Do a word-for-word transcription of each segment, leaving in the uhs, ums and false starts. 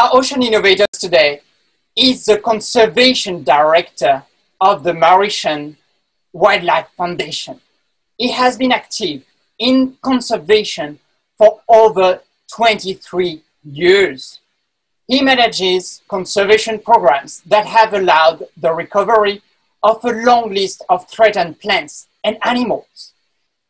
Our ocean innovators today is the conservation director of the Mauritian Wildlife Foundation. He has been active in conservation for over twenty-three years. He manages conservation programs that have allowed the recovery of a long list of threatened plants and animals.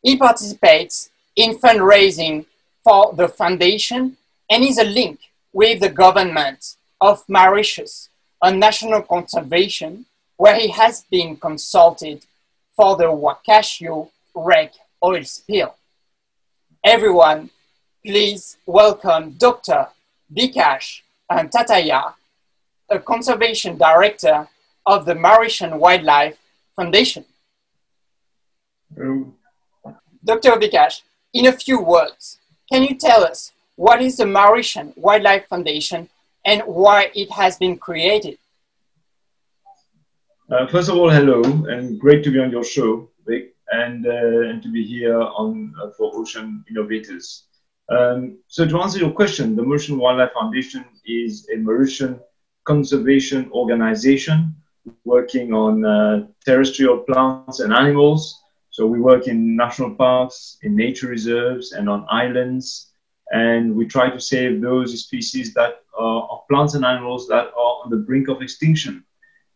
He participates in fundraising for the foundation and is a link with the government of Mauritius on national conservation, where he has been consulted for the Wakashio wreck oil spill. Everyone, please welcome Doctor Vikash Tatayah, a conservation director of the Mauritian Wildlife Foundation. Hello. Doctor Vikash, in a few words, can you tell us what is the Mauritian Wildlife Foundation and why it has been created? Uh, first of all, hello, and great to be on your show, Vic, and, uh, and to be here on, uh, for Ocean Innovators. Um, so to answer your question, the Mauritian Wildlife Foundation is a Mauritian conservation organization working on uh, terrestrial plants and animals. So we work in national parks, in nature reserves, and on islands. And we try to save those species that are, of plants and animals that are on the brink of extinction.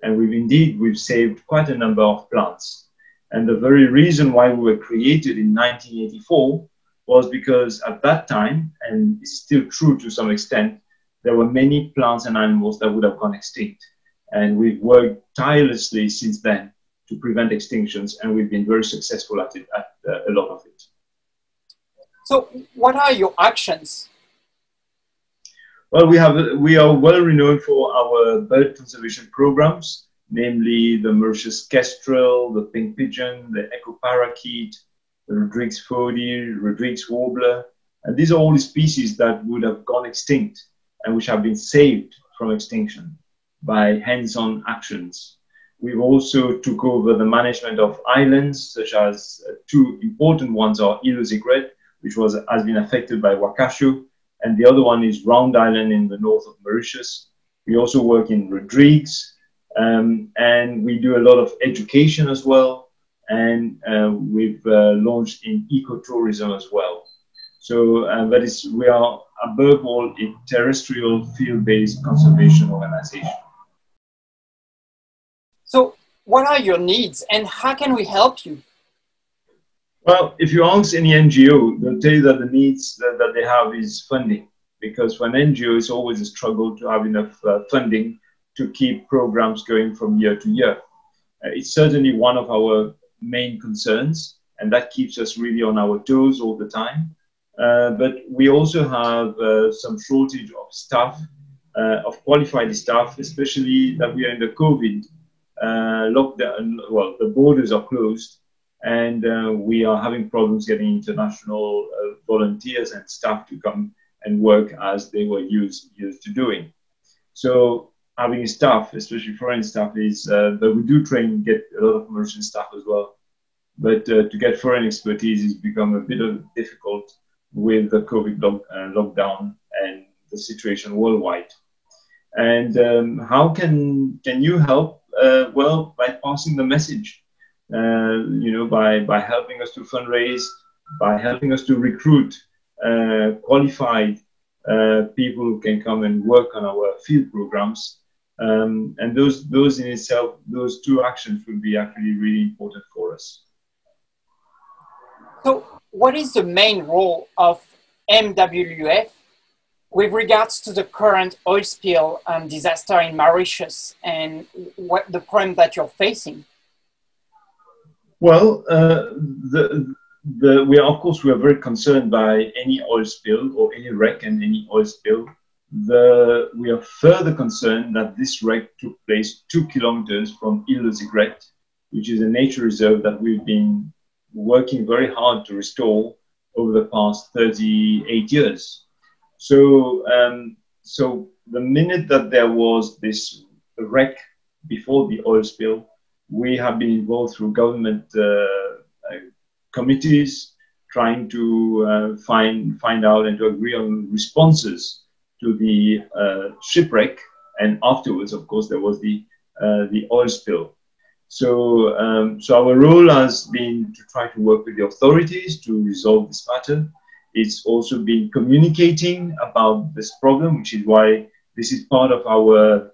And we've indeed, we've saved quite a number of plants. And the very reason why we were created in nineteen eighty-four was because at that time, and it's still true to some extent, there were many plants and animals that would have gone extinct. And we've worked tirelessly since then to prevent extinctions, and we've been very successful at it, at uh, a lot of it. So what are your actions? Well, we, have, we are well renowned for our bird conservation programs, namely the Mauritius Kestrel, the Pink Pigeon, the Echoparakeet, the Rodrigues Fodil, Rodrigues Warbler, and these are all the species that would have gone extinct and which have been saved from extinction by hands-on actions. We've also took over the management of islands, such as uh, two important ones are Ile aux Aigrettes, which was, has been affected by Wakashio, and the other one is Round Island in the north of Mauritius. We also work in Rodrigues, um, and we do a lot of education as well, and uh, we've uh, launched in ecotourism as well. So uh, that is, we are above all a terrestrial field-based conservation organization. So what are your needs and how can we help you? Well, if you ask any N G O, they'll tell you that the needs that, that they have is funding, because for an N G O, it's always a struggle to have enough uh, funding to keep programs going from year to year. Uh, it's certainly one of our main concerns, and that keeps us really on our toes all the time. Uh, but we also have uh, some shortage of staff, uh, of qualified staff, especially that we are in the COVID uh, lockdown. Well, the borders are closed, and uh, we are having problems getting international uh, volunteers and staff to come and work as they were used, used to doing. So having staff, especially foreign staff, is, uh, but we do train, get a lot of Mauritian staff as well. But uh, to get foreign expertise has become a bit of difficult with the COVID lock, uh, lockdown and the situation worldwide. And um, how can, can you help? Uh, well, by passing the message. Uh, you know, by, by helping us to fundraise, by helping us to recruit uh, qualified uh, people who can come and work on our field programs. Um, and those, those in itself, those two actions would be actually really important for us. So what is the main role of M W F with regards to the current oil spill um, disaster in Mauritius and what the problem that you're facing? Well, uh, the, the, we are, of course, we are very concerned by any oil spill or any wreck and any oil spill. The, we are further concerned that this wreck took place two kilometers from Ile aux Aigrettes, which is a nature reserve that we've been working very hard to restore over the past thirty-eight years. So, um, so the minute that there was this wreck before the oil spill, we have been involved through government uh, uh, committees trying to uh, find, find out and to agree on responses to the uh, shipwreck, and afterwards, of course, there was the uh, the oil spill. So, um, so our role has been to try to work with the authorities to resolve this matter. It's also been communicating about this problem, which is why this is part of our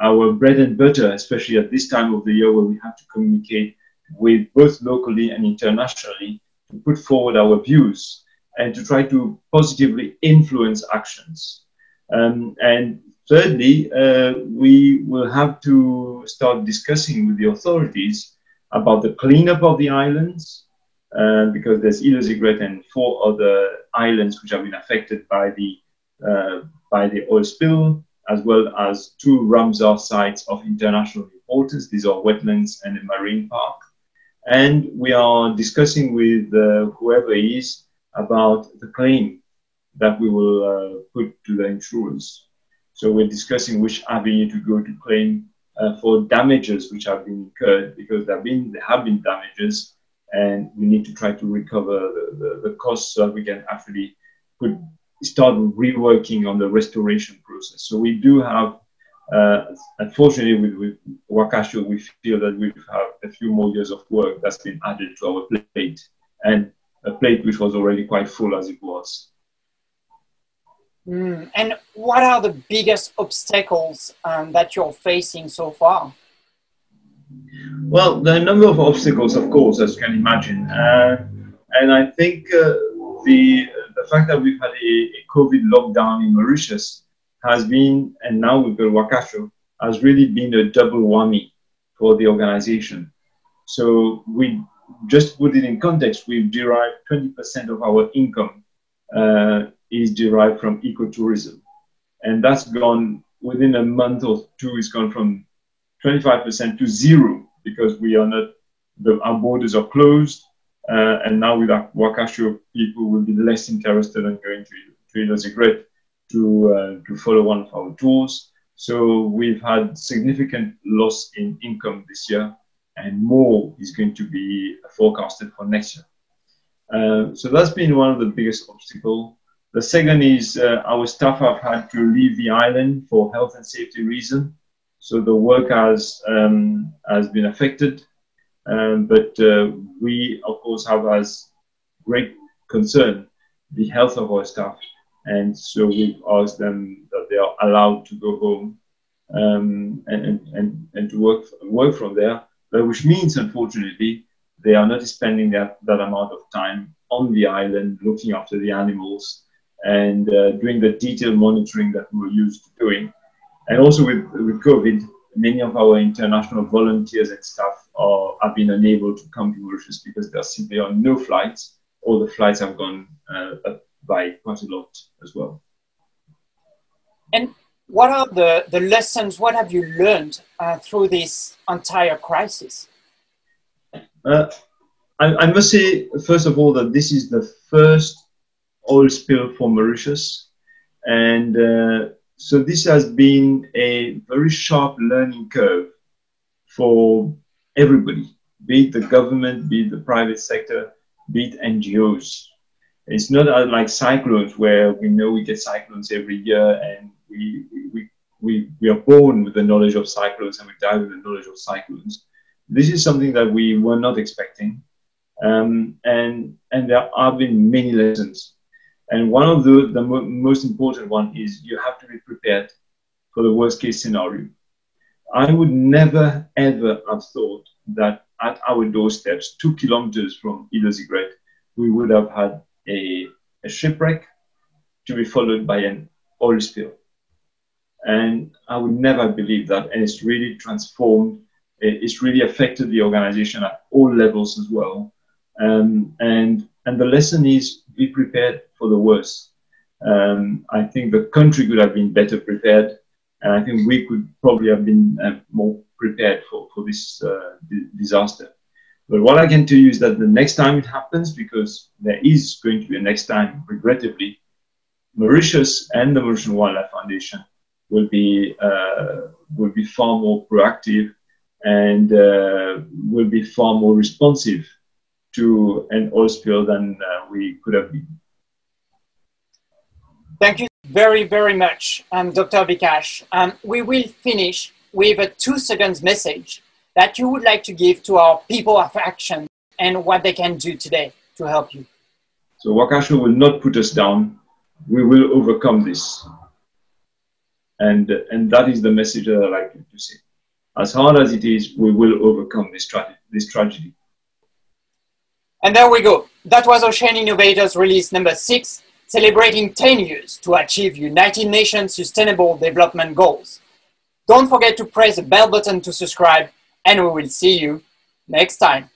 our bread and butter, especially at this time of the year where we have to communicate with both locally and internationally to put forward our views and to try to positively influence actions. Um, and thirdly, uh, we will have to start discussing with the authorities about the cleanup of the islands, uh, because there's Ile aux Aigrettes and four other islands which have been affected by the, uh, by the oil spill, as well as two Ramsar sites of international importance. These are wetlands and a marine park. And we are discussing with uh, whoever is about the claim that we will uh, put to the insurance. So we're discussing which avenue to go to claim uh, for damages which have been incurred, because there have been, there have been damages, and we need to try to recover the, the, the costs so that we can actually put, start reworking on the restoration process. So we do have, uh, unfortunately with, with Wakashio, we feel that we have a few more years of work that's been added to our plate, and a plate which was already quite full as it was. Mm. And what are the biggest obstacles um, that you're facing so far? Well, there are a number of obstacles, of course, as you can imagine. Uh, and I think uh, the, the fact that we've had a, a COVID lockdown in Mauritius has been, and now with the Wakashio, has really been a double whammy for the organization. So we, just to put it in context, we've derived twenty percent of our income uh, is derived from ecotourism. And that's gone within a month or two, it's gone from twenty-five percent to zero, because we are not, the, our borders are closed. Uh, and now with our Wakashio, people will be less interested in going to Ile aux Aigrettes to, uh, to follow one of our tours. So we've had significant loss in income this year, and more is going to be forecasted for next year. Uh, so that's been one of the biggest obstacles. The second is uh, our staff have had to leave the island for health and safety reasons. So the work has, um, has been affected. Um, but uh, we, of course, have as great concern the health of our staff. And so we've asked them that they are allowed to go home um, and, and, and to work, work from there. But which means, unfortunately, they are not spending that, that amount of time on the island looking after the animals and uh, doing the detailed monitoring that we're used to doing. And also with, with COVID, many of our international volunteers and staff are, have been unable to come to Mauritius because there simply are no flights, or the flights have gone uh, up by quite a lot as well. And what are the, the lessons, what have you learned uh, through this entire crisis? Uh, I, I must say, first of all, that this is the first oil spill for Mauritius. And uh, so this has been a very sharp learning curve for everybody, be it the government, be it the private sector, be it N G Os. It's not like cyclones where we know we get cyclones every year, and We, we, we, we are born with the knowledge of cyclones and we die with the knowledge of cyclones. This is something that we were not expecting. Um, and, and there have been many lessons. And one of the, the mo most important one is you have to be prepared for the worst case scenario. I would never, ever have thought that at our doorsteps, two kilometers from Ile aux Aigrettes, we would have had a, a shipwreck to be followed by an oil spill. And I would never believe that, and it's really transformed, it's really affected the organization at all levels as well. Um, and, and the lesson is be prepared for the worst. Um, I think the country could have been better prepared, and I think we could probably have been uh, more prepared for, for this uh, disaster. But what I can tell you is that the next time it happens, because there is going to be a next time, regrettably, Mauritius and the Mauritian Wildlife Foundation will be uh, will be far more proactive and uh, will be far more responsive to an oil spill than uh, we could have been. Thank you. very, very much, um, Doctor Vikash. Um, we will finish with a two seconds message that you would like to give to our people of action and what they can do today to help you. So Wakashio will not put us down. We will overcome this. And, and that is the message that I like to say. As hard as it is, we will overcome this, tra this tragedy. And there we go. That was Ocean Innovators release number six, celebrating ten years to achieve United Nations Sustainable Development Goals. Don't forget to press the bell button to subscribe, and we will see you next time.